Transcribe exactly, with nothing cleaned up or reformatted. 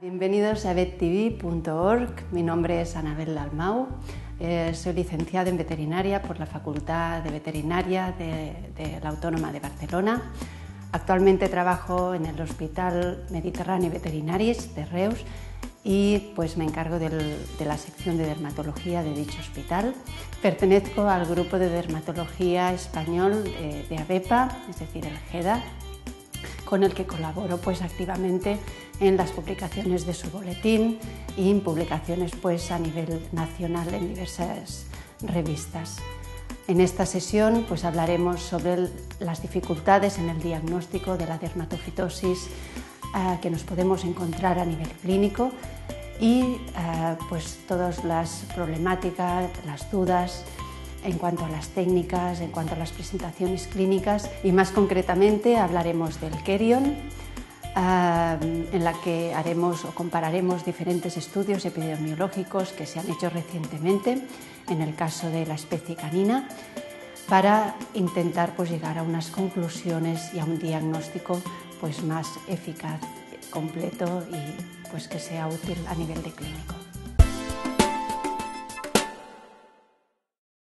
Bienvenidos a vettv punto org. Mi nombre es Annabel Dalmau. Eh, soy licenciada en veterinaria por la Facultad de Veterinaria de, de la Autónoma de Barcelona. Actualmente trabajo en el Hospital Mediterráneo Veterinaris de Reus y pues me encargo del, de la sección de dermatología de dicho hospital. Pertenezco al grupo de dermatología español de, de AVEPA, es decir, el GEDA, con el que colaboro pues activamente en las publicaciones de su boletín y en publicaciones pues a nivel nacional en diversas revistas. En esta sesión pues hablaremos sobre el, las dificultades en el diagnóstico de la dermatofitosis eh, que nos podemos encontrar a nivel clínico y eh, pues todas las problemáticas, las dudas en cuanto a las técnicas, en cuanto a las presentaciones clínicas, y más concretamente hablaremos del querion, en la que haremos o compararemos diferentes estudios epidemiológicos que se han hecho recientemente en el caso de la especie canina para intentar pues, llegar a unas conclusiones y a un diagnóstico pues, más eficaz, completo y pues, que sea útil a nivel de clínico.